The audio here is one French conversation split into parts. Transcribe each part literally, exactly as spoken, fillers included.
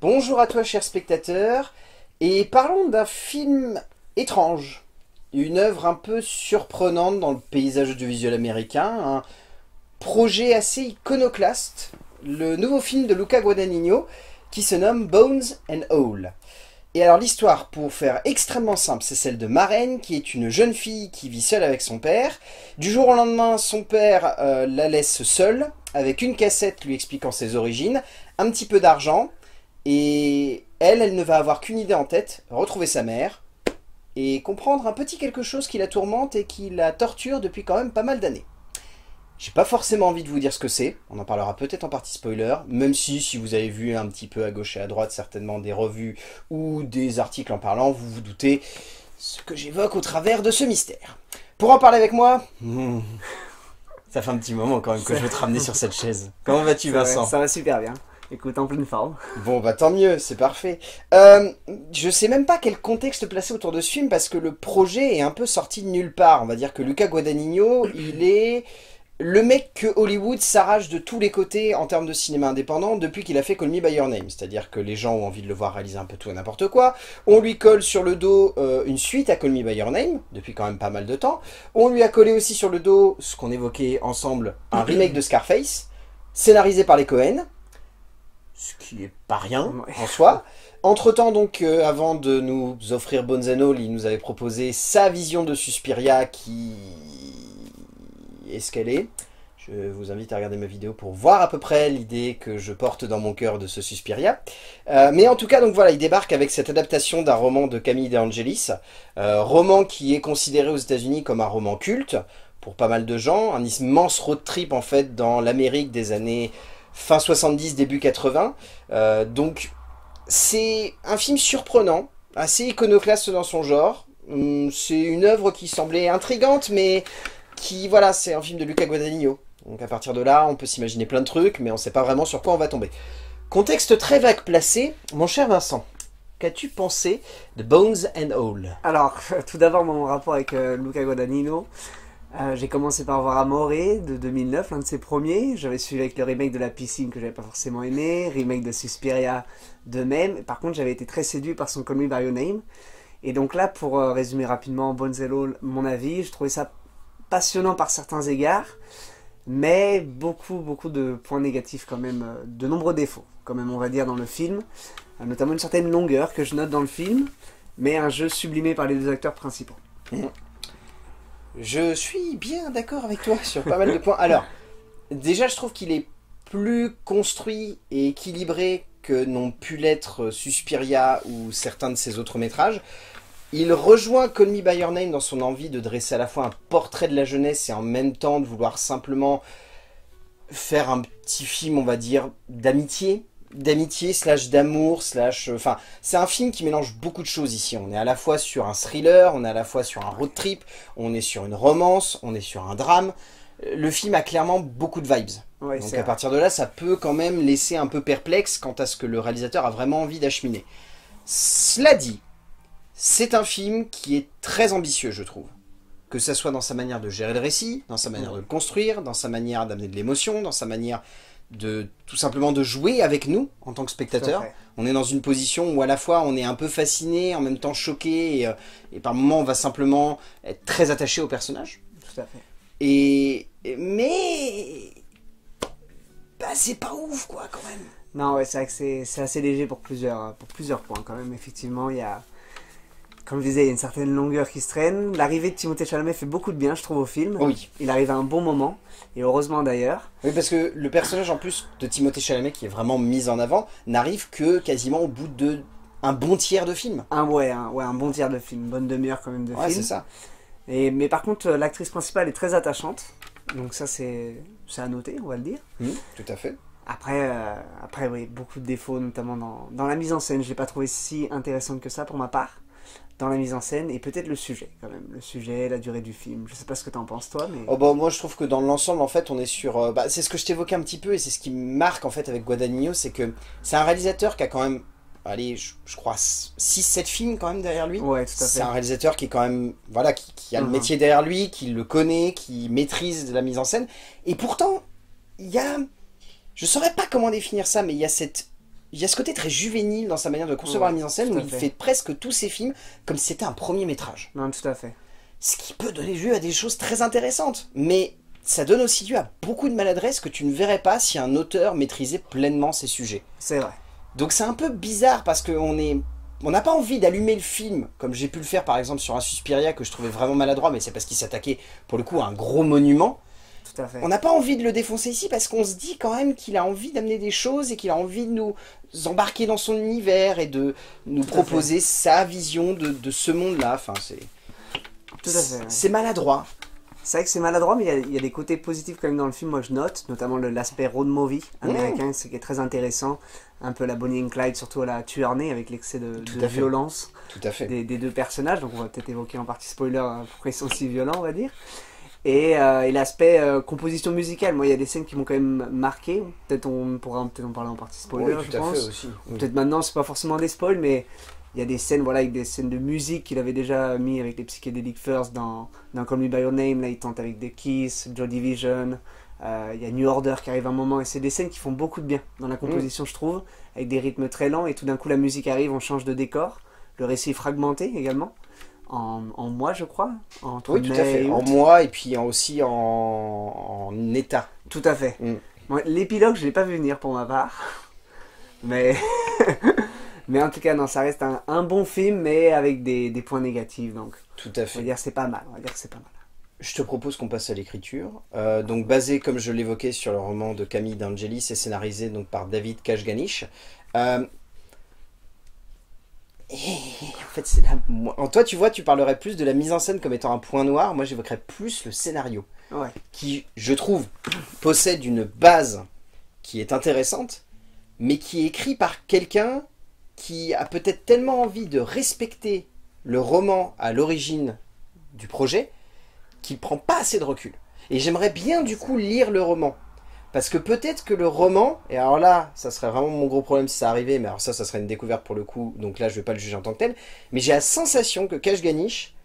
Bonjour à toi chers spectateurs, et parlons d'un film étrange, une œuvre un peu surprenante dans le paysage audiovisuel américain, un projet assez iconoclaste, le nouveau film de Luca Guadagnino qui se nomme Bones and All. Et alors l'histoire, pour faire extrêmement simple, c'est celle de Maren qui est une jeune fille qui vit seule avec son père. Du jour au lendemain, son père euh, la laisse seule, avec une cassette lui expliquant ses origines, un petit peu d'argent. Et elle, elle ne va avoir qu'une idée en tête, retrouver sa mère et comprendre un petit quelque chose qui la tourmente et qui la torture depuis quand même pas mal d'années. J'ai pas forcément envie de vous dire ce que c'est, on en parlera peut-être en partie spoiler, même si, si vous avez vu un petit peu à gauche et à droite certainement des revues ou des articles en parlant, vous vous doutez ce que j'évoque au travers de ce mystère. Pour en parler avec moi... Mmh. Ça fait un petit moment quand même que je veux te ramener sur cette chaise. Comment vas-tu Vincent? Ça va super bien. Écoute, en pleine forme. Bon, bah tant mieux, c'est parfait. Euh, je sais même pas quel contexte placer autour de ce film, parce que le projet est un peu sorti de nulle part. On va dire que Luca Guadagnino, il est le mec que Hollywood s'arrache de tous les côtés en termes de cinéma indépendant depuis qu'il a fait Call Me By Your Name. C'est-à-dire que les gens ont envie de le voir réaliser un peu tout et n'importe quoi. On lui colle sur le dos euh, une suite à Call Me By Your Name, depuis quand même pas mal de temps. On lui a collé aussi sur le dos, ce qu'on évoquait ensemble, un remake de Scarface, scénarisé par les Coen. Ce qui est pas rien, ouais, en soi. Entre temps, donc, euh, avant de nous offrir Bones and All, il nous avait proposé sa vision de Suspiria qui... est-ce qu'elle est? Je vous invite à regarder ma vidéo pour voir à peu près l'idée que je porte dans mon cœur de ce Suspiria. Euh, mais en tout cas, donc voilà, il débarque avec cette adaptation d'un roman de Camille DeAngelis, euh, roman qui est considéré aux États-Unis comme un roman culte pour pas mal de gens, un immense road trip en fait dans l'Amérique des années... fin soixante-dix, début quatre-vingts, euh, donc c'est un film surprenant, assez iconoclaste dans son genre, c'est une œuvre qui semblait intrigante, mais qui, voilà, c'est un film de Luca Guadagnino, donc à partir de là, on peut s'imaginer plein de trucs, mais on ne sait pas vraiment sur quoi on va tomber. Contexte très vague placé, mon cher Vincent, qu'as-tu pensé de Bones and All? Alors, tout d'abord, mon rapport avec euh, Luca Guadagnino... Euh, j'ai commencé par voir Amore de deux mille neuf, l'un de ses premiers. J'avais suivi avec le remake de La Piscine que j'avais pas forcément aimé, remake de Suspiria de même. Par contre, j'avais été très séduit par son Call Me By Your Name. Et donc là, pour euh, résumer rapidement Bones and All, mon avis, je trouvais ça passionnant par certains égards, mais beaucoup, beaucoup de points négatifs quand même, euh, de nombreux défauts quand même, on va dire, dans le film, euh, notamment une certaine longueur que je note dans le film, mais un jeu sublimé par les deux acteurs principaux. Mmh. Je suis bien d'accord avec toi sur pas mal de points. Alors, déjà je trouve qu'il est plus construit et équilibré que n'ont pu l'être Suspiria ou certains de ses autres métrages. Il rejoint Call Me By Your Name dans son envie de dresser à la fois un portrait de la jeunesse et en même temps de vouloir simplement faire un petit film, on va dire, d'amitié. d'amitié slash d'amour slash... Enfin, c'est un film qui mélange beaucoup de choses ici. On est à la fois sur un thriller, on est à la fois sur un road trip, on est sur une romance, on est sur un drame. Le film a clairement beaucoup de vibes. Ouais, donc à vrai. partir de là, ça peut quand même laisser un peu perplexe quant à ce que le réalisateur a vraiment envie d'acheminer. Cela dit, c'est un film qui est très ambitieux, je trouve. Que ça soit dans sa manière de gérer le récit, dans sa manière de le construire, dans sa manière d'amener de l'émotion, dans sa manière... de tout simplement de jouer avec nous en tant que spectateurs. On est dans une position où à la fois on est un peu fasciné, en même temps choqué, et, et par moments on va simplement être très attaché au personnage. Tout à fait. Et... mais... bah c'est pas ouf quoi quand même. Non ouais, c'est vrai que c'est assez léger pour plusieurs, pour plusieurs points quand même. Effectivement il y a... comme je disais, il y a une certaine longueur qui se traîne. L'arrivée de Timothée Chalamet fait beaucoup de bien, je trouve, au film. Oui. Il arrive à un bon moment, et heureusement d'ailleurs. Oui, parce que le personnage, en plus, de Timothée Chalamet, qui est vraiment mis en avant, n'arrive que quasiment au bout de un bon tiers de film. Un, ouais, un, ouais, un bon tiers de film, bonne demi-heure quand même de ouais, film. Ouais, c'est ça. Et, mais par contre, l'actrice principale est très attachante, donc ça, c'est à noter, on va le dire. Mmh, tout à fait. Après, euh, après oui, beaucoup de défauts, notamment dans, dans la mise en scène. Je l'ai pas trouvé si intéressante que ça, pour ma part. Dans la mise en scène, et peut-être le sujet, quand même. Le sujet, la durée du film, je sais pas ce que t'en penses, toi, mais... Oh bah, moi, je trouve que dans l'ensemble, en fait, on est sur... Euh, bah, c'est ce que je t'évoquais un petit peu, et c'est ce qui me marque, en fait, avec Guadagnino, c'est que c'est un réalisateur qui a quand même, allez, je, je crois, six sept films, quand même, derrière lui. Ouais, tout à fait. C'est un réalisateur qui est quand même, voilà, qui, qui a mmh. le métier derrière lui, qui le connaît, qui maîtrise la mise en scène, et pourtant, il y a... Je saurais pas comment définir ça, mais il y a cette... il y a ce côté très juvénile dans sa manière de concevoir ouais, la mise en scène, où il fait. fait presque tous ses films comme si c'était un premier métrage. Non, tout à fait. Ce qui peut donner lieu à des choses très intéressantes, mais ça donne aussi lieu à beaucoup de maladresse que tu ne verrais pas si un auteur maîtrisait pleinement ses sujets. C'est vrai. Donc c'est un peu bizarre parce qu'on est... On n'a pas envie d'allumer le film, comme j'ai pu le faire par exemple sur un Suspiria que je trouvais vraiment maladroit, mais c'est parce qu'il s'attaquait pour le coup à un gros monument. Tout à fait. On n'a pas envie de le défoncer ici parce qu'on se dit quand même qu'il a envie d'amener des choses et qu'il a envie de nous embarquer dans son univers et de nous proposer sa vision de, de ce monde-là. Enfin, c'est... Tout à fait. C'est maladroit. C'est vrai que c'est maladroit, mais il y, y a des côtés positifs quand même dans le film, moi je note, notamment l'aspect road movie américain, mmh. ce qui est très intéressant, un peu la Bonnie and Clyde, surtout à la Tuerney, avec l'excès de, de violence Tout à fait. Des, des deux personnages, donc on va peut-être évoquer en partie spoiler pourquoi ils sont si violents, on va dire, et, euh, et l'aspect euh, composition musicale, moi il y a des scènes qui m'ont quand même marqué, peut-être on pourra peut-être en parler en partie spoiler, oui, je pense, oui. peut-être maintenant c'est pas forcément des spoils, mais... Il y a des scènes, voilà, avec des scènes de musique qu'il avait déjà mis avec les Psychedelic Furs dans, dans Call Me By Your Name. Là, il tente avec des Kiss, Joy Division. Euh, il y a New Order qui arrive à un moment. Et c'est des scènes qui font beaucoup de bien dans la composition, mmh. je trouve, avec des rythmes très lents. Et tout d'un coup, la musique arrive, on change de décor. Le récit est fragmenté également. En, en mois, je crois. En oui, tout à fait. En mois et puis aussi en, en état. Tout à fait. Mmh. Bon, l'épilogue, je ne l'ai pas vu venir pour ma part. Mais... Mais en tout cas, non, ça reste un, un bon film, mais avec des, des points négatifs, donc tout à fait. On va dire c'est pas mal, on va dire c'est pas mal. Je te propose qu'on passe à l'écriture. Euh, donc basé, comme je l'évoquais, sur le roman de Camille DeAngelis et scénarisé donc par David Kajganich. Euh... Et en fait, c'est la... en toi, tu vois, tu parlerais plus de la mise en scène comme étant un point noir. Moi, j'évoquerais plus le scénario, ouais. qui, je trouve, possède une base qui est intéressante, mais qui est écrit par quelqu'un qui a peut-être tellement envie de respecter le roman à l'origine du projet, qu'il ne prend pas assez de recul. Et j'aimerais bien du coup lire le roman. Parce que peut-être que le roman, et alors là, ça serait vraiment mon gros problème si ça arrivait, mais alors ça, ça serait une découverte pour le coup, donc là, je ne vais pas le juger en tant que tel, mais j'ai la sensation que Kajganich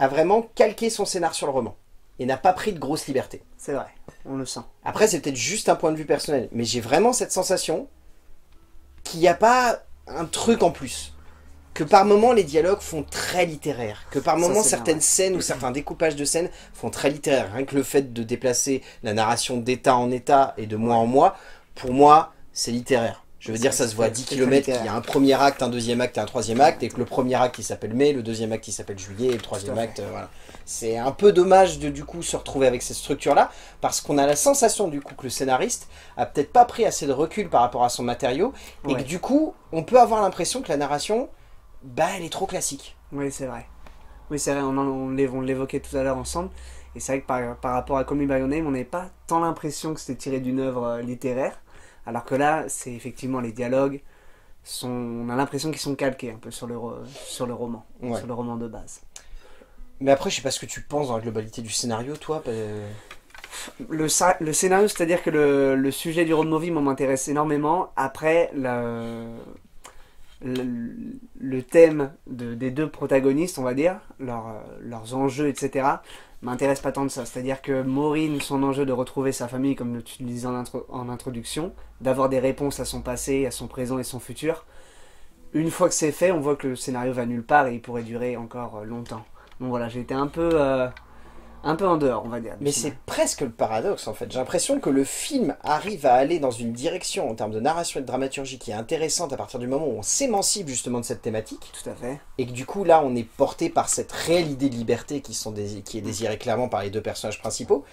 a vraiment calqué son scénar sur le roman, et n'a pas pris de grosse liberté. C'est vrai, on le sent. Après, c'est peut-être juste un point de vue personnel, mais j'ai vraiment cette sensation qu'il n'y a pas... un truc en plus, que par moments les dialogues font très littéraires, que par moments certaines bien, ouais. scènes ou certains découpages de scènes font très littéraires, rien que le fait de déplacer la narration d'état en état et de mois en mois, pour moi c'est littéraire. Je veux dire, ça se voit à dix kilomètres qu'il y a un premier acte, un deuxième acte et un troisième acte, et que le premier acte il s'appelle mai, le deuxième acte il s'appelle juillet, et le troisième acte, euh, voilà. C'est un peu dommage de du coup se retrouver avec cette structure-là, parce qu'on a la sensation du coup que le scénariste a peut-être pas pris assez de recul par rapport à son matériau, ouais. et que du coup, on peut avoir l'impression que la narration, bah elle est trop classique. Oui, c'est vrai. Oui, c'est vrai, on, on l'évoquait tout à l'heure ensemble, et c'est vrai que par, par rapport à Call Me By Your Name, on n'avait pas tant l'impression que c'était tiré d'une œuvre littéraire. Alors que là, c'est effectivement les dialogues, sont, on a l'impression qu'ils sont calqués un peu sur le, sur le roman, ouais. sur le roman de base. Mais après, je sais pas ce que tu penses dans la globalité du scénario, toi. Le, le scénario, c'est-à-dire que le, le sujet du road movie m'intéresse énormément. Après, le, le, le thème de, des deux protagonistes, on va dire, leur, leurs enjeux, et cetera, m'intéresse pas tant de ça, c'est-à-dire que Maureen, son enjeu de retrouver sa famille, comme tu le disais en, intro en introduction, d'avoir des réponses à son passé, à son présent et son futur, une fois que c'est fait, on voit que le scénario va nulle part et il pourrait durer encore longtemps. Donc voilà, j'ai été un peu, euh, un peu en dehors, on va dire. Mais c'est presque le paradoxe, en fait. J'ai l'impression que le film arrive à aller dans une direction, en termes de narration et de dramaturgie, qui est intéressante à partir du moment où on s'émancipe justement de cette thématique. Tout à fait. Et que du coup, là, on est porté par cette réelle idée de liberté qui, sont désir... qui est désirée clairement par les deux personnages principaux.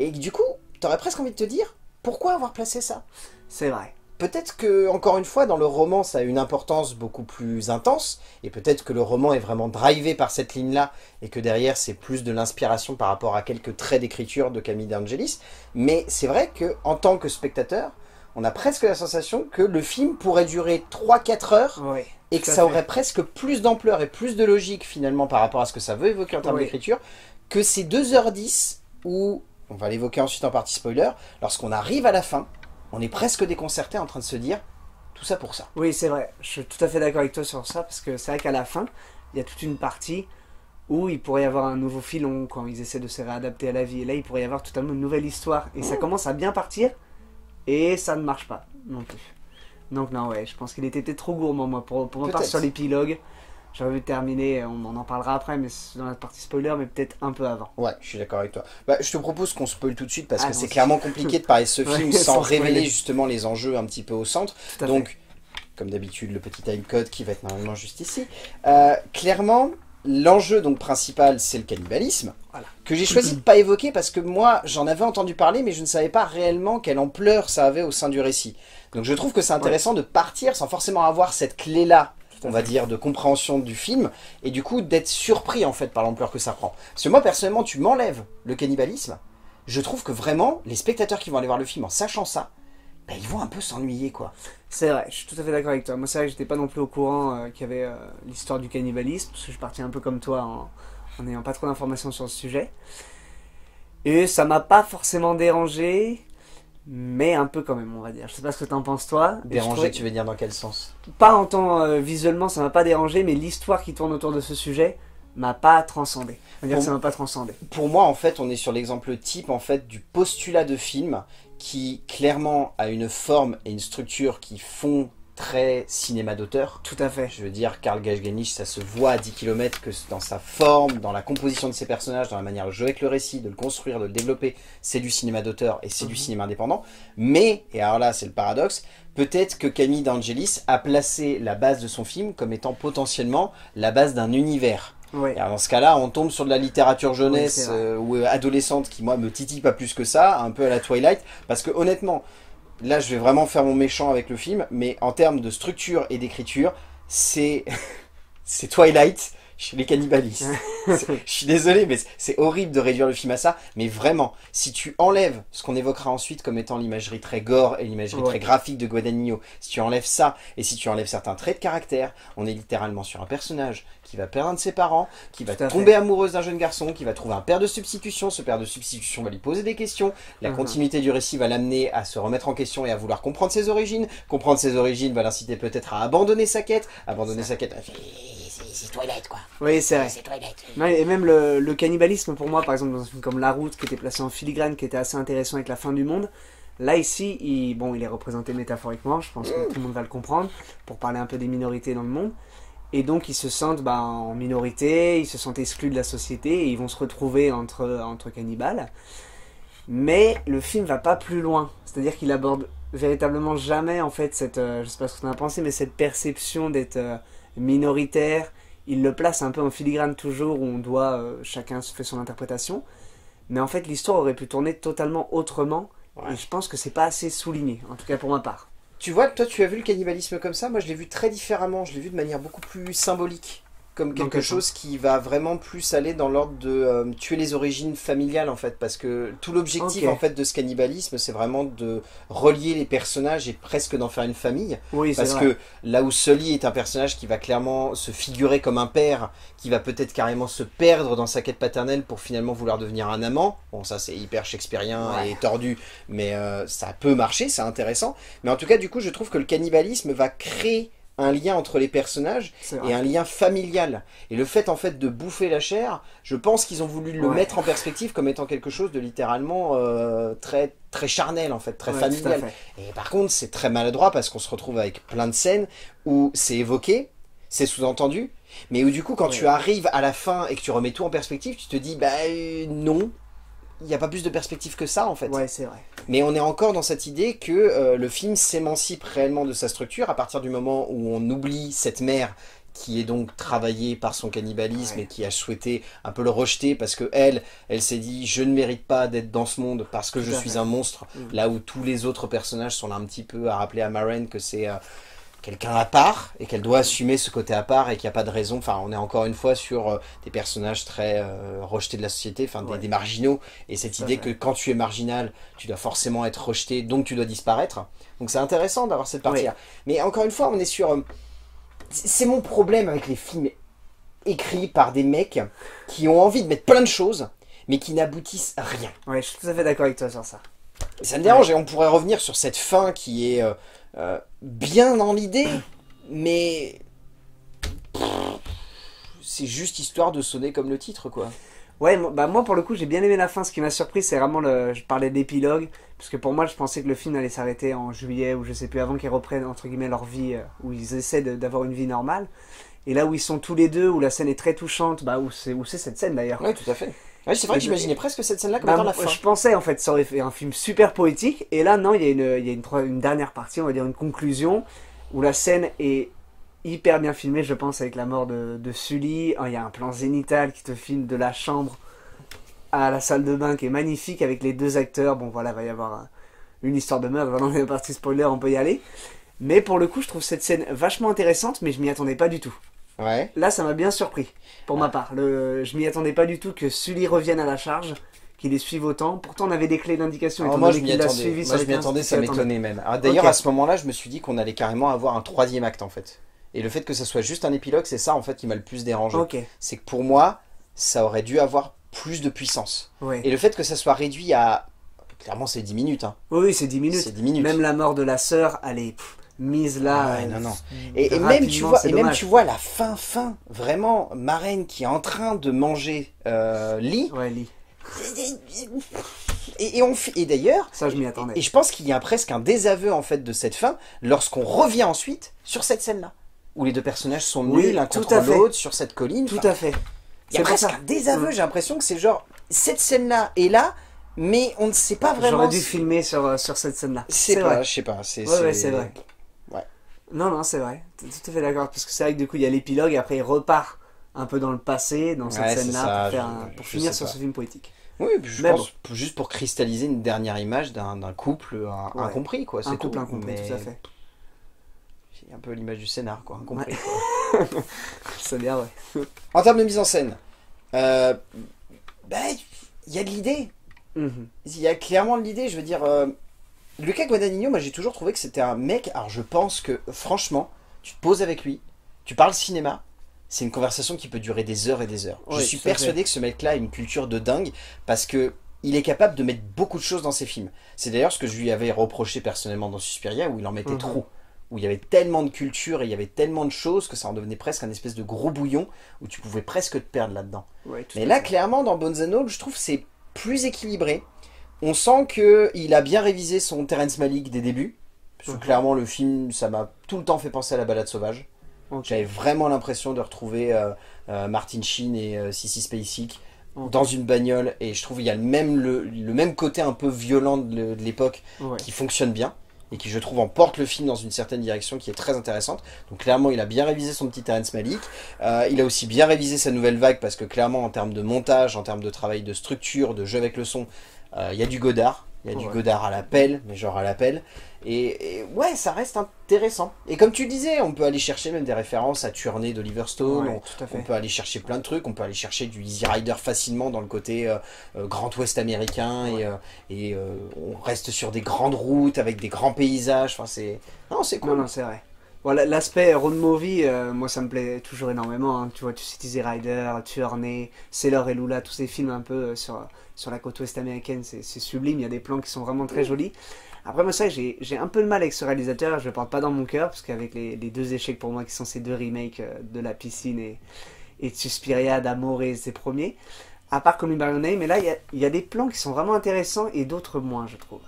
Et que du coup, t'aurais presque envie de te dire, pourquoi avoir placé ça? C'est vrai. Peut-être que, encore une fois, dans le roman, ça a une importance beaucoup plus intense, et peut-être que le roman est vraiment drivé par cette ligne-là, et que derrière, c'est plus de l'inspiration par rapport à quelques traits d'écriture de Camille DeAngelis, mais c'est vrai qu'en tant que spectateur, on a presque la sensation que le film pourrait durer trois à quatre heures, oui, et que ça fait. Aurait presque plus d'ampleur et plus de logique, finalement, par rapport à ce que ça veut évoquer en termes oui. d'écriture, que ces deux heures dix, où, on va l'évoquer ensuite en partie spoiler, lorsqu'on arrive à la fin, on est presque déconcerté en train de se dire tout ça pour ça. Oui, c'est vrai. Je suis tout à fait d'accord avec toi sur ça parce que c'est vrai qu'à la fin, il y a toute une partie où il pourrait y avoir un nouveau filon quand ils essaient de se réadapter à la vie. Et là, il pourrait y avoir totalement une nouvelle histoire. Et mmh. ça commence à bien partir et ça ne marche pas non plus. Donc non, ouais, je pense qu'il était peut-être trop gourmand, moi, pour, pour repartir sur l'épilogue. J'avais terminé, on en parlera après, mais dans la partie spoiler, mais peut-être un peu avant. Ouais, je suis d'accord avec toi. Bah, je te propose qu'on spoil tout de suite, parce ah, que c'est clairement compliqué de parler de ce film ouais, sans, sans révéler justement les enjeux un petit peu au centre. Donc, fait. Comme d'habitude, le petit time code qui va être normalement juste ici. Euh, clairement, l'enjeu donc principal, c'est le cannibalisme, voilà. Que j'ai choisi de pas évoquer parce que moi, j'en avais entendu parler, mais je ne savais pas réellement quelle ampleur ça avait au sein du récit. Donc je trouve que c'est intéressant ouais. de partir sans forcément avoir cette clé-là, on va dire, de compréhension du film, et du coup d'être surpris en fait par l'ampleur que ça prend. Parce que moi personnellement, tu m'enlèves le cannibalisme, je trouve que vraiment les spectateurs qui vont aller voir le film en sachant ça, bah, ils vont un peu s'ennuyer quoi. C'est vrai, je suis tout à fait d'accord avec toi. Moi c'est vrai que j'étais pas non plus au courant euh, qu'il y avait euh, l'histoire du cannibalisme, parce que je partais un peu comme toi en, en ayant pas trop d'informations sur le sujet. Et ça m'a pas forcément dérangé, mais un peu quand même, on va dire. Je sais pas ce que t'en penses, toi. Dérangé, tu veux dire dans quel sens? Pas en tant euh, visuellement, ça m'a pas dérangé, mais l'histoire qui tourne autour de ce sujet m'a pas transcendé. On va dire pour... que ça m'a pas transcendé. Pour moi, en fait, on est sur l'exemple type en fait, du postulat de film qui, clairement, a une forme et une structure qui font très cinéma d'auteur. Tout à fait. Je veux dire, Karl Kajganich, ça se voit à dix kilomètres que dans sa forme, dans la composition de ses personnages, dans la manière de jouer avec le récit, de le construire, de le développer, c'est du cinéma d'auteur et c'est mmh. du cinéma indépendant. Mais, et alors là c'est le paradoxe, peut-être que Camille DeAngelis a placé la base de son film comme étant potentiellement la base d'un univers. Oui. Alors dans ce cas-là, on tombe sur de la littérature jeunesse oui, euh, ou adolescente qui, moi, me titille pas plus que ça, un peu à la Twilight, parce que honnêtement, là, je vais vraiment faire mon méchant avec le film, mais en termes de structure et d'écriture, c'est Twilight chez les cannibalistes. Je suis désolé, mais c'est horrible de réduire le film à ça. Mais vraiment, si tu enlèves ce qu'on évoquera ensuite comme étant l'imagerie très gore et l'imagerie ouais. très graphique de Guadagnino, si tu enlèves ça et si tu enlèves certains traits de caractère, on est littéralement sur un personnage qui va perdre un de ses parents, qui va tomber amoureuse d'un jeune garçon, qui va trouver un père de substitution. Ce père de substitution va lui poser des questions. La uh-huh. continuité du récit va l'amener à se remettre en question et à vouloir comprendre ses origines. Comprendre ses origines va l'inciter peut-être à abandonner sa quête. Abandonner sa quête... C'est Twilight, quoi. Oui, c'est vrai. Non, et même le, le cannibalisme, pour moi, par exemple, dans un film comme La Route, qui était placé en filigrane, qui était assez intéressant avec la fin du monde, là, ici, il, bon, il est représenté métaphoriquement, je pense que tout le monde va le comprendre, pour parler un peu des minorités dans le monde. Et donc, ils se sentent bah, en minorité, ils se sentent exclus de la société, et ils vont se retrouver entre, entre cannibales. Mais le film va pas plus loin. C'est-à-dire qu'il aborde véritablement jamais, en fait, cette... Euh, je sais pas ce que tu en as pensé, mais cette perception d'être... Euh, minoritaire, il le place un peu en filigrane toujours, où on doit, euh, chacun se fait son interprétation, mais en fait l'histoire aurait pu tourner totalement autrement, ouais. et je pense que c'est pas assez souligné, en tout cas pour ma part. Tu vois, toi tu as vu le cannibalisme comme ça, moi je l'ai vu très différemment, je l'ai vu de manière beaucoup plus symbolique, comme quelque chose qui va vraiment plus aller dans l'ordre de euh, tuer les origines familiales en fait, parce que tout l'objectif okay. en fait de ce cannibalisme, c'est vraiment de relier les personnages et presque d'en faire une famille, oui, parce que là où Sully est un personnage qui va clairement se figurer comme un père, qui va peut-être carrément se perdre dans sa quête paternelle pour finalement vouloir devenir un amant, bon ça c'est hyper shakespearien ouais. et tordu, mais euh, ça peut marcher, c'est intéressant, mais en tout cas du coup je trouve que le cannibalisme va créer un lien entre les personnages et un lien familial. Et le fait en fait de bouffer la chair, je pense qu'ils ont voulu le ouais. mettre en perspective comme étant quelque chose de littéralement euh, très très charnel en fait, très ouais, familial. Et par contre c'est très maladroit parce qu'on se retrouve avec plein de scènes où c'est évoqué, c'est sous-entendu, mais où du coup quand ouais. tu arrives à la fin et que tu remets tout en perspective, tu te dis bah euh, non. Il n'y a pas plus de perspective que ça en fait. Ouais, c'est vrai. Mais on est encore dans cette idée que euh, le film s'émancipe réellement de sa structure à partir du moment où on oublie cette mère qui est donc travaillée par son cannibalisme ouais. et qui a souhaité un peu le rejeter parce que elle, elle s'est dit je ne mérite pas d'être dans ce monde parce que je ouais. suis un monstre. Mmh. Là où tous les autres personnages sont là un petit peu à rappeler à Maren que c'est euh, quelqu'un à part et qu'elle doit assumer ce côté à part et qu'il n'y a pas de raison, enfin on est encore une fois sur euh, des personnages très euh, rejetés de la société, enfin ouais. des, des marginaux et cette idée que quand tu es marginal tu dois forcément être rejeté donc tu dois disparaître, donc c'est intéressant d'avoir cette partie là, ouais. mais encore une fois on est sur euh, c'est mon problème avec les films écrits par des mecs qui ont envie de mettre plein de choses mais qui n'aboutissent à rien. Ouais, je suis tout à fait d'accord avec toi sur ça. Ça me dérange ouais. et on pourrait revenir sur cette fin qui est euh, euh, bien dans l'idée, mais c'est juste histoire de sonner comme le titre quoi. Ouais, bah moi pour le coup j'ai bien aimé la fin. Ce qui m'a surpris c'est vraiment le... Je parlais d'épilogue, parce que pour moi je pensais que le film allait s'arrêter en juillet ou je sais plus, avant qu'ils reprennent entre guillemets leur vie, euh, où ils essaient d'avoir une vie normale. Et là où ils sont tous les deux, où la scène est très touchante, bah où c'est où c'est cette scène d'ailleurs. Oui, tout à fait. Ouais, c'est vrai que j'imaginais presque cette scène-là comme bah, dans la fin. Je pensais en fait, ça aurait fait un film super poétique. Et là non, il y a une, il y a une, une dernière partie, on va dire une conclusion, où la scène est hyper bien filmée, je pense, avec la mort de, de Sully. Il y a un plan zénital qui te filme de la chambre à la salle de bain qui est magnifique avec les deux acteurs. Bon voilà, il va y avoir une histoire de meurtre, dans la partie spoiler, on peut y aller. Mais pour le coup, je trouve cette scène vachement intéressante, mais je m'y attendais pas du tout. Ouais. Là, ça m'a bien surpris, pour ma part. Le, je m'y attendais pas du tout que Sully revienne à la charge, qu'il les suive autant. Pourtant, on avait des clés d'indication. Moi, je m'y attendais. Moi, je m'y attendais, ça m'étonnait même. D'ailleurs, okay. À ce moment-là, je me suis dit qu'on allait carrément avoir un troisième acte, en fait. Et le fait que ça soit juste un épilogue, c'est ça en fait qui m'a le plus dérangé. Okay. C'est que pour moi, ça aurait dû avoir plus de puissance. Oui. Et le fait que ça soit réduit à... Clairement, c'est dix minutes. Hein. Oui, c'est dix minutes. dix minutes. Même la mort de la sœur, elle est pff, mise là. Ah, non, non. Et, et, même, tu vois, et même tu vois la fin, fin, vraiment, Marraine qui est en train de manger euh, Lee. Ouais, Lee. Et, et, et d'ailleurs, ça je m'y attendais. Et, et je pense qu'il y a presque un désaveu en fait de cette fin lorsqu'on revient ensuite sur cette scène-là, où les deux personnages sont nus oui, l'un contre l'autre sur cette colline. Tout enfin, à fait. Il y a presque ça. Un désaveu, mmh. J'ai l'impression que c'est genre, cette scène-là est là, mais on ne sait pas vraiment... J'aurais dû si... filmer sur, sur cette scène-là. C'est pas, je sais pas. C'est ouais, ouais, vrai. Ouais. Non, non, c'est vrai. T'es tout à fait d'accord, parce que c'est vrai que du coup, il y a l'épilogue, et après il repart un peu dans le passé, dans cette ouais, scène-là, pour, un... pour finir sur pas. Ce film poétique. Oui, je mais pense, bon. Juste pour cristalliser une dernière image d'un couple un, ouais. incompris, quoi. Un couple incompris, tout à fait. Un peu l'image du scénar, quoi. Compris, ouais. Quoi. C'est bien, ouais. En termes de mise en scène, euh, bah, y a de l'idée. Il mm-hmm. y a clairement de l'idée. Je veux dire, euh, Luca Guadagnino, moi, j'ai toujours trouvé que c'était un mec... Alors, je pense que, franchement, tu te poses avec lui, tu parles cinéma, c'est une conversation qui peut durer des heures et des heures. Ouais, je suis persuadé que ce mec-là a une culture de dingue, parce que il est capable de mettre beaucoup de choses dans ses films. C'est d'ailleurs ce que je lui avais reproché personnellement dans Suspiria, où il en mettait mm-hmm. trop. Où il y avait tellement de culture et il y avait tellement de choses que ça en devenait presque un espèce de gros bouillon où tu pouvais presque te perdre là-dedans. Ouais, mais là, bien. Clairement, dans Bones and All, je trouve que c'est plus équilibré. On sent qu'il a bien révisé son Terrence Malick des débuts. Parce que mm-hmm. clairement, le film, ça m'a tout le temps fait penser à La balade sauvage. Okay. J'avais vraiment l'impression de retrouver euh, euh, Martin Sheen et euh, Sissy Spacek okay. dans une bagnole. Et je trouve qu'il y a le même, le, le même côté un peu violent de, de l'époque ouais. qui fonctionne bien. Et qui, je trouve, emporte le film dans une certaine direction qui est très intéressante. Donc, clairement, il a bien révisé son petit Terrence Malick. Euh, il a aussi bien révisé sa nouvelle vague parce que, clairement, en termes de montage, en termes de travail de structure, de jeu avec le son, euh, il y a du Godard. Il y a ouais. du Godard à la pelle, mais genre à la pelle. Et, et ouais, ça reste intéressant. Et comme tu le disais, on peut aller chercher même des références à Tierney d'Oliver Stone. Ouais, on, on peut aller chercher plein de trucs. On peut aller chercher du Easy Rider facilement dans le côté euh, euh, Grand Ouest américain. Ouais. Et, et euh, on reste sur des grandes routes avec des grands paysages. Enfin, c'est... Non, c'est cool. Non, non, c'est vrai. Voilà, l'aspect road movie, euh, moi, ça me plaît toujours énormément. Hein. Tu vois, tu cites Easy Rider, Tierney, Sailor et Lula, tous ces films un peu euh, sur... sur la côte ouest américaine, c'est sublime, il y a des plans qui sont vraiment très jolis. Après moi ça, j'ai un peu de mal avec ce réalisateur, je ne le porte pas dans mon cœur, parce qu'avec les, les deux échecs pour moi qui sont ces deux remakes de La piscine et, et de Suspiria, d'Amore et ses premiers, à part Call Me By Your Name, mais là il y a, y a des plans qui sont vraiment intéressants et d'autres moins je trouve.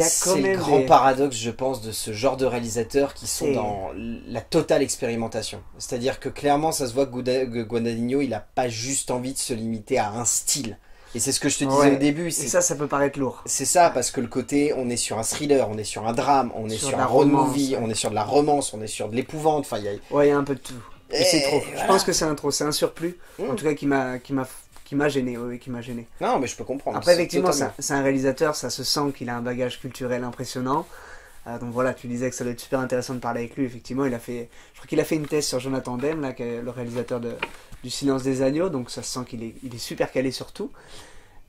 C'est le grand des... paradoxe, je pense, de ce genre de réalisateurs qui sont dans la totale expérimentation. C'est-à-dire que clairement ça se voit que Guadagnino il n'a pas juste envie de se limiter à un style. Et c'est ce que je te disais ouais. au début. Et ça, ça peut paraître lourd. C'est ça, parce que le côté, on est sur un thriller, on est sur un drame, on est sur, sur un road movie, ouais. on est sur de la romance, on est sur de l'épouvante. Enfin, y a... Ouais, il y a un peu de tout. Et, et c'est trop. Voilà. Je pense que c'est un trop, c'est un surplus. Mmh. En tout cas, qui m'a qui m'a gêné, oui, qui m'a gêné. Non, mais je peux comprendre. Après, effectivement, totalement... c'est un réalisateur, ça se sent qu'il a un bagage culturel impressionnant. Euh, donc voilà, tu disais que ça doit être super intéressant de parler avec lui. Effectivement, il a fait, je crois qu'il a fait une thèse sur Jonathan Demme, là, qui est le réalisateur de, du Silence des Agneaux. Donc ça se sent qu'il est, il est super calé sur tout.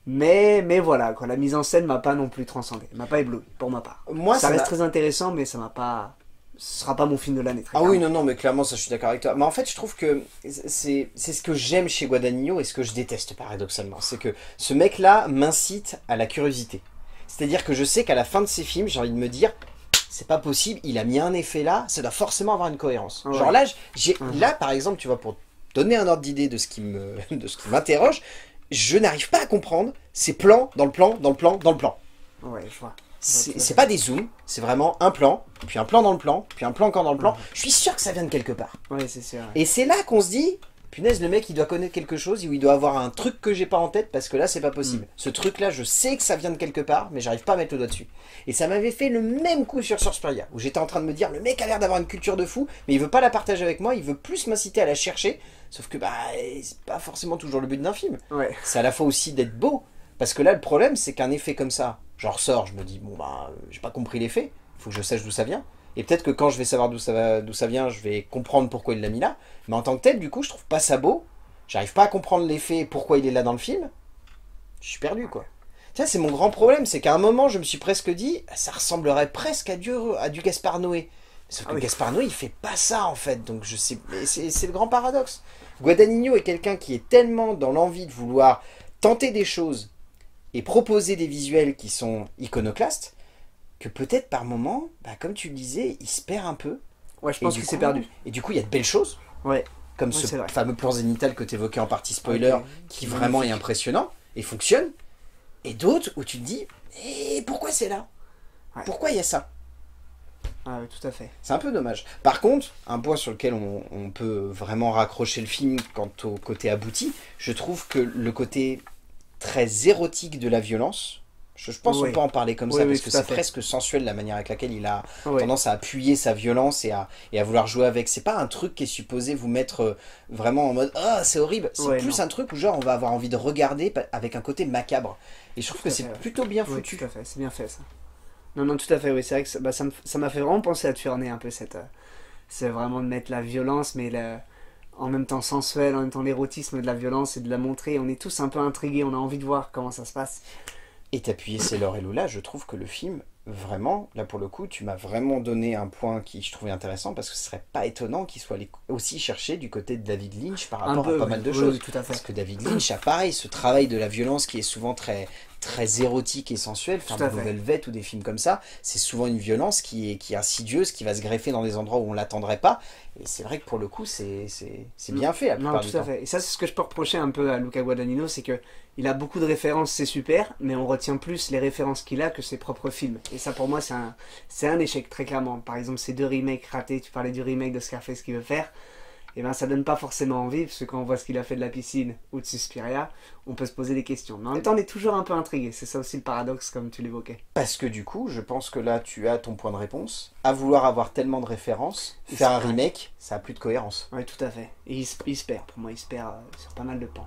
Mais, mais voilà, quoi, la mise en scène m'a pas non plus transcendé, m'a pas ébloui, pour ma part. Moi, ça, ça reste très intéressant, mais ça m'a pas... Ce sera pas mon film de l'année. Ah oui, non, non, mais clairement, ça, je suis d'accord avec toi. Mais en fait, je trouve que c'est ce que j'aime chez Guadagnino et ce que je déteste, paradoxalement. C'est que ce mec-là m'incite à la curiosité. C'est-à-dire que je sais qu'à la fin de ses films, j'ai envie de me dire... C'est pas possible, il a mis un effet là, ça doit forcément avoir une cohérence. Ouais. Genre là, j'ai, mmh. là, par exemple, tu vois, pour donner un ordre d'idée de ce qui me, de ce qui m'interroge, je n'arrive pas à comprendre ces plans dans le plan, dans le plan, dans le plan. Ouais, je vois. C'est pas des zooms, c'est vraiment un plan, puis un plan dans le plan, puis un plan encore dans le plan. Ouais. Je suis sûr que ça vient de quelque part. Ouais, c'est sûr. Ouais. Et c'est là qu'on se dit, punaise, le mec il doit connaître quelque chose, ou il doit avoir un truc que j'ai pas en tête, parce que là c'est pas possible. Mm. Ce truc là, je sais que ça vient de quelque part, mais j'arrive pas à mettre le doigt dessus. Et ça m'avait fait le même coup sur Suspiria, où j'étais en train de me dire, le mec a l'air d'avoir une culture de fou, mais il veut pas la partager avec moi, il veut plus m'inciter à la chercher, sauf que bah c'est pas forcément toujours le but d'un film. Ouais. C'est à la fois aussi d'être beau, parce que là le problème c'est qu'un effet comme ça, j'en ressors, je me dis, bon bah, j'ai pas compris l'effet, faut que je sache d'où ça vient. Et peut-être que quand je vais savoir d'où ça, d'où ça vient, je vais comprendre pourquoi il l'a mis là. Mais en tant que tel, du coup, je trouve pas ça beau. J'arrive pas à comprendre l'effet, pourquoi il est là dans le film. Je suis perdu, quoi. Ça, c'est mon grand problème, c'est qu'à un moment, je me suis presque dit, ça ressemblerait presque à du, à du Gaspar Noé. Sauf que ah oui. Gaspar Noé, il fait pas ça, en fait. Donc, je sais, c'est le grand paradoxe. Guadagnino est quelqu'un qui est tellement dans l'envie de vouloir tenter des choses et proposer des visuels qui sont iconoclastes, que peut-être par moment, bah, comme tu le disais, il se perd un peu. Ouais, je pense qu'il s'est perdu. Et du coup, il y a de belles choses, ouais. Comme ouais, ce fameux plan zénital que tu évoquais en partie spoiler, okay. Qui vraiment magnifique. Est impressionnant et fonctionne, et d'autres où tu te dis, eh, pourquoi c'est là, ouais. Pourquoi il y a ça, ah, oui, tout à fait. C'est un peu dommage. Par contre, un point sur lequel on, on peut vraiment raccrocher le film quant au côté abouti, je trouve que le côté très érotique de la violence, je, je pense qu'on oui. peut en parler comme oui, ça, oui, parce que c'est presque sensuel la manière avec laquelle il a oui. tendance à appuyer sa violence et à, et à vouloir jouer avec. C'est pas un truc qui est supposé vous mettre vraiment en mode « Ah, oh, c'est horrible !» C'est oui, plus non. un truc où genre on va avoir envie de regarder avec un côté macabre. Et je trouve tout que c'est ouais. plutôt bien foutu. Oui, tout à fait, c'est bien fait ça. Non, non, tout à fait, oui, c'est vrai que ça m'a bah, ça ça fait vraiment penser à Tuerné un peu cette... Euh, c'est vraiment de mettre la violence, mais le... en même temps sensuel, en même temps l'érotisme de la violence et de la montrer. On est tous un peu intrigués, on a envie de voir comment ça se passe. Et t'appuyer Sailor et Lula, je trouve que le film, vraiment, là pour le coup, tu m'as vraiment donné un point qui je trouvais intéressant, parce que ce serait pas étonnant qu'il soit aussi cherché du côté de David Lynch par rapport peu, à pas oui, mal de oui, choses. Oui, tout à fait. Parce que David Lynch a pareil, ce travail de la violence qui est souvent très, très érotique et sensuel, faire de Nouvelle Vette ou des films comme ça, c'est souvent une violence qui est, qui est insidieuse, qui va se greffer dans des endroits où on l'attendrait pas. Et c'est vrai que pour le coup, c'est bien fait la plupart non, tout du à temps. Fait. Et ça, c'est ce que je peux reprocher un peu à Luca Guadagnino, c'est que il a beaucoup de références, c'est super, mais on retient plus les références qu'il a que ses propres films. Et ça, pour moi, c'est un, un échec, très clairement. Par exemple, ces deux remakes ratés, tu parlais du remake de Scarface qu'il veut faire, et ben ça donne pas forcément envie, parce que quand on voit ce qu'il a fait de La Piscine ou de Suspiria, on peut se poser des questions. Mais en même temps, on est toujours un peu intrigué. C'est ça aussi le paradoxe, comme tu l'évoquais. Parce que du coup, je pense que là, tu as ton point de réponse. À vouloir avoir tellement de références, et faire un remake, ça a plus de cohérence. Oui, tout à fait. Et il se, il se perd, pour moi, il se perd euh, sur pas mal de pans.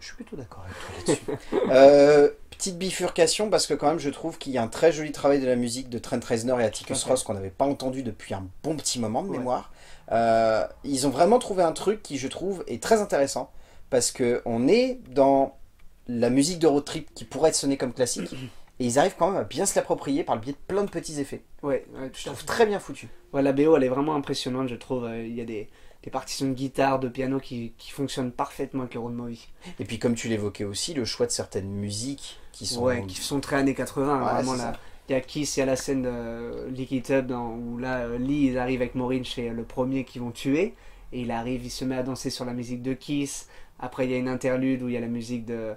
Je suis plutôt d'accord avec toi là-dessus. euh, petite bifurcation, parce que quand même, je trouve qu'il y a un très joli travail de la musique de Trent Reznor et Atticus Ross qu'on n'avait pas entendu depuis un bon petit moment de ouais. mémoire. Euh, ils ont vraiment trouvé un truc qui, je trouve, est très intéressant, parce qu'on est dans la musique de road trip qui pourrait être sonnée comme classique, et ils arrivent quand même à bien se l'approprier par le biais de plein de petits effets. Ouais, ouais, je trouve très bien foutu. Ouais, la B O, elle est vraiment impressionnante, je trouve. Il y a des... des partitions de guitare, de piano qui, qui fonctionnent parfaitement avec le road movie. Et puis comme tu l'évoquais aussi, le choix de certaines musiques qui sont... Ouais, qui sont très années quatre-vingts, ouais, vraiment là. Il y a Kiss, il y a la scène de Lick It Up, dans, où là, Lee, il arrive avec Maureen chez le premier qu'ils vont tuer, et il arrive, il se met à danser sur la musique de Kiss. Après, il y a une interlude où il y a la musique de...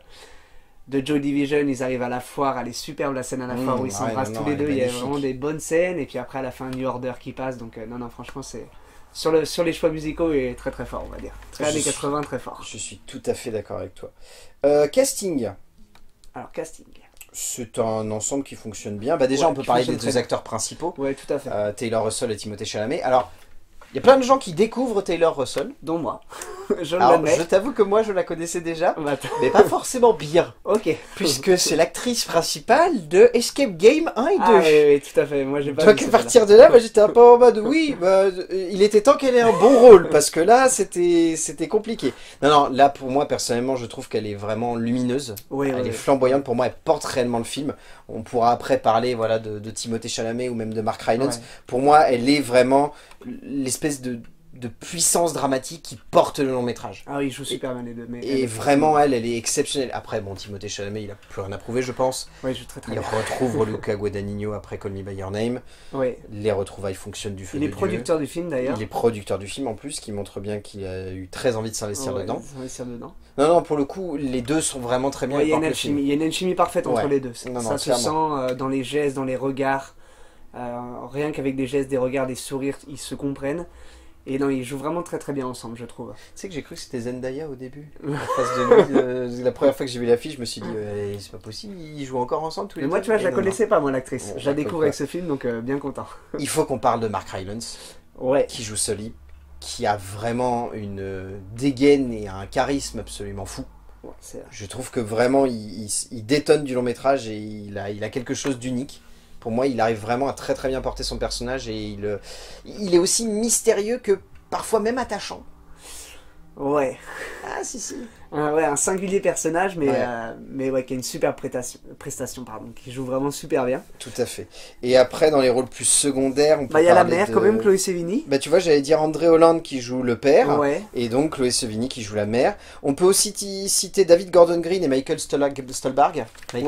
de Joy Division, ils arrivent à la foire, elle est superbe la scène à la mmh, foire où ils s'embrassent ouais, tous les deux, il y a vraiment des bonnes scènes, et puis après à la fin New Order qui passe, donc euh, non, non, franchement c'est... Sur, le, sur les choix musicaux, il est très très fort, on va dire. Très années quatre-vingts, très fort. Je suis tout à fait d'accord avec toi. Euh, casting. Alors, casting. C'est un ensemble qui fonctionne bien. Bah, déjà, ouais, on peut parler des deux acteurs principaux. Ouais, tout à fait. Euh, Taylor Russell et Timothée Chalamet. Alors, il y a plein de gens qui découvrent Taylor Russell, dont moi. Je l'admets. Je t'avoue que moi, je la connaissais déjà, mais pas forcément bien. Ok. Puisque c'est l'actrice principale de Escape Game un et deux. Ah oui, oui, tout à fait. Moi, j'ai pas Donc, à partir de là, bah, j'étais un peu en mode, oui, bah, il était temps qu'elle ait un bon rôle, parce que là, c'était compliqué. Non, non, là, pour moi, personnellement, je trouve qu'elle est vraiment lumineuse. Oui, elle oui, est oui. flamboyante. Pour moi, elle porte réellement le film. On pourra après parler voilà, de, de Timothée Chalamet ou même de Mark Rylance. Ouais. Pour moi, elle est vraiment l'espèce de de puissance dramatique qui porte le long métrage. Ah oui, il joue super bien les deux. Mais et elle, vraiment, elle, elle est exceptionnelle. Après, bon, Timothée Chalamet, il a plus rien à prouver, je pense. Oui, je très très. Il retrouve Luca Guadagnino après Call Me By Your Name. Oui. Les retrouvailles fonctionnent du feu de Dieu. Il est producteur du film d'ailleurs. Il est producteur du film en plus, qui montre bien qu'il a eu très envie de s'investir ouais, dedans. S'investir dedans. Non, non, pour le coup, les deux sont vraiment très bien. Ouais, il y a une alchimie, il y a une alchimie parfaite ouais. entre les deux. Non, non, ça se sent euh, dans les gestes, dans les regards. Euh, rien qu'avec des gestes, des regards, des sourires, ils se comprennent. Et non, ils jouent vraiment très très bien ensemble, je trouve. Tu sais que j'ai cru que c'était Zendaya au début. La, de, euh, la première fois que j'ai vu l'affiche, je me suis dit, euh, c'est pas possible, ils jouent encore ensemble tous les deux. Moi, tu vois, je la non, connaissais non. pas, moi, l'actrice. Je la découvre avec ce film, donc euh, bien content. Il faut qu'on parle de Mark Rylance, ouais. qui joue Sully, qui a vraiment une dégaine et un charisme absolument fou. Ouais, je trouve que vraiment, il, il, il détonne du long métrage et il a, il a quelque chose d'unique. Pour moi, il arrive vraiment à très très bien porter son personnage et il, il est aussi mystérieux que parfois même attachant. Ouais. Ah si si. Un, ouais, un singulier personnage, mais, ouais. Euh, mais ouais, qui a une super prestation, prestation pardon, qui joue vraiment super bien. Tout à fait. Et après, dans les rôles plus secondaires, on peut bah, y a la mère de... quand même, Chloé Sevigny. Bah tu vois, j'allais dire André Holland qui joue le père, ouais. et donc Chloé Sevigny qui joue la mère. On peut aussi citer David Gordon Green et Michael Stolberg. Michael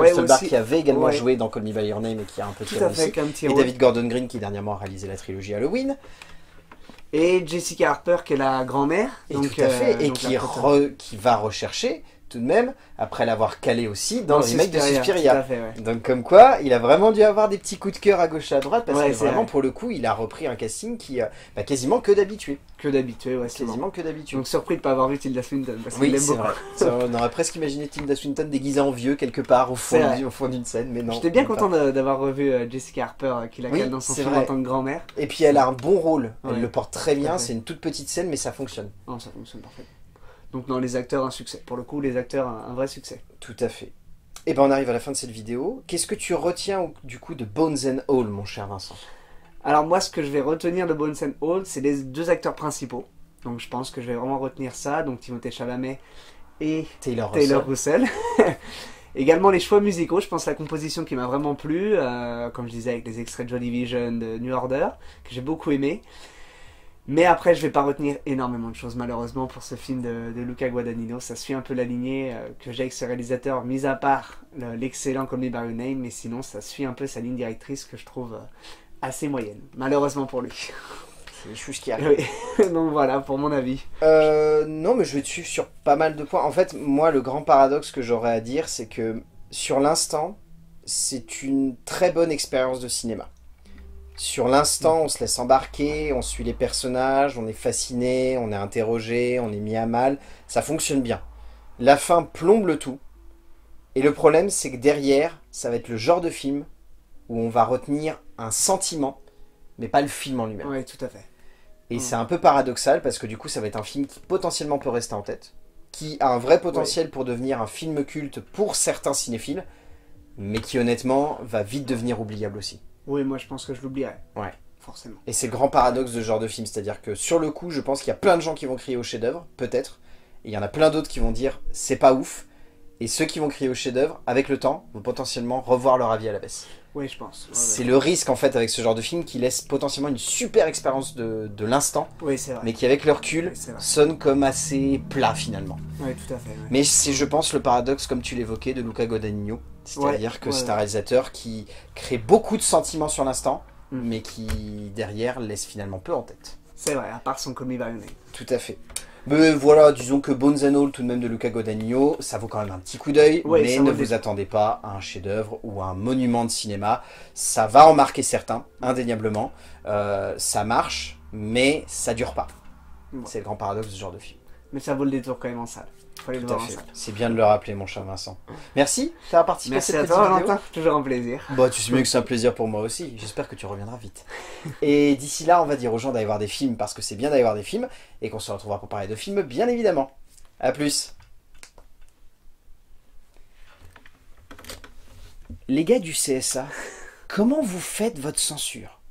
ouais, Stolberg aussi. Qui avait également ouais. joué dans Call Me By Your Name et qui a un peu de et rôle. David Gordon Green qui dernièrement a réalisé la trilogie Halloween. Et Jessica Harper qui est la grand-mère. Et donc, tout à fait, euh, et qui, re, qui va rechercher tout de même, après l'avoir calé aussi dans, dans le remake de Suspiria. Fait, ouais. Donc comme quoi, il a vraiment dû avoir des petits coups de cœur à gauche et à droite, parce ouais, que vraiment vrai. Pour le coup, il a repris un casting qui n'a bah, quasiment que d'habitué. Que d'habitué, ouais. Quasiment que d'habitué. Donc surpris de ne pas avoir vu Tilda Swinton, parce oui, c'est vrai. On aurait presque imaginé Tilda Swinton déguisée en vieux quelque part au fond d'une scène, mais non. J'étais bien content d'avoir revu Jessica Harper qui la oui, cale dans son film vrai. En tant que grand-mère. Et puis elle a un bon rôle, elle ouais. le porte très bien, c'est une toute petite scène, mais ça fonctionne. Non, ça fonctionne parfaitement. Donc non, les acteurs, un succès. Pour le coup, les acteurs, un, un vrai succès. Tout à fait. Et ben on arrive à la fin de cette vidéo. Qu'est-ce que tu retiens du coup de Bones and All, mon cher Vincent? Alors moi, ce que je vais retenir de Bones and All, c'est les deux acteurs principaux. Donc je pense que je vais vraiment retenir ça. Donc Timothée Chalamet et Taylor, Taylor Russell. Russell. Également les choix musicaux. Je pense à la composition qui m'a vraiment plu. Euh, comme je disais, avec les extraits de Joy Division, de New Order, que j'ai beaucoup aimé. Mais après, je vais pas retenir énormément de choses, malheureusement, pour ce film de, de Luca Guadagnino. Ça suit un peu la lignée euh, que j'ai avec ce réalisateur, mis à part l'excellent Call Me By Your Name, mais sinon, ça suit un peu sa ligne directrice que je trouve euh, assez moyenne, malheureusement pour lui. C'est des choses qui arrivent. Oui. Donc voilà, pour mon avis. Euh, non, mais je vais te suivre sur pas mal de points. En fait, moi, le grand paradoxe que j'aurais à dire, c'est que sur l'instant, c'est une très bonne expérience de cinéma. Sur l'instant, on se laisse embarquer, on suit les personnages, on est fasciné, on est interrogé, on est mis à mal. Ça fonctionne bien. La fin plombe le tout. Et le problème, c'est que derrière, ça va être le genre de film où on va retenir un sentiment, mais pas le film en lui-même. Oui, tout à fait. Et mmh. c'est un peu paradoxal parce que du coup, ça va être un film qui potentiellement peut rester en tête, qui a un vrai potentiel oui. pour devenir un film culte pour certains cinéphiles, mais qui honnêtement va vite devenir oubliable aussi. Oui, moi je pense que je l'oublierai. Ouais. Forcément. Et c'est le grand paradoxe de ce genre de film, c'est-à-dire que sur le coup, je pense qu'il y a plein de gens qui vont crier au chef-d'œuvre, peut-être, et il y en a plein d'autres qui vont dire c'est pas ouf, et ceux qui vont crier au chef-d'œuvre, avec le temps, vont potentiellement revoir leur avis à la baisse. Oui, je pense. Ouais, c'est ouais. le risque en fait avec ce genre de film qui laisse potentiellement une super expérience de, de l'instant, oui, mais qui avec le recul oui, sonne comme assez plat finalement. Oui, tout à fait. Ouais. Mais c'est, je pense, le paradoxe, comme tu l'évoquais, de Luca Guadagnino. C'est-à-dire ouais, que ouais, c'est un réalisateur qui crée beaucoup de sentiments sur l'instant, mm. mais qui, derrière, laisse finalement peu en tête. C'est vrai, à part son Call Me By Your Name. Tout à fait. Mais voilà, disons que Bones and All, tout de même, de Luca Guadagnino, ça vaut quand même un petit coup d'œil, ouais, mais ne vous attendez pas à un chef-d'œuvre ou à un monument de cinéma. Ça va en marquer certains, indéniablement. Euh, ça marche, mais ça dure pas. Ouais. C'est le grand paradoxe de ce genre de film. Mais ça vaut le détour quand même en salle. C'est bien de le rappeler, mon cher Vincent. Merci d'avoir participé à cette vidéo. Merci à toi, Valentin. Toujours un plaisir. Bah, tu sais bien que c'est un plaisir pour moi aussi. J'espère que tu reviendras vite. Et d'ici là, on va dire aux gens d'aller voir des films parce que c'est bien d'aller voir des films et qu'on se retrouvera pour parler de films, bien évidemment. À plus. Les gars du C S A, comment vous faites votre censure?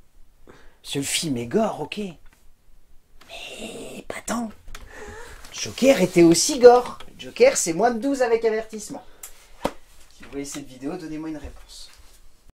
Ce film est gore, ok. Mais pas tant. Joker était aussi gore. Joker, c'est moins de douze avec avertissement. Si vous voyez cette vidéo, donnez-moi une réponse.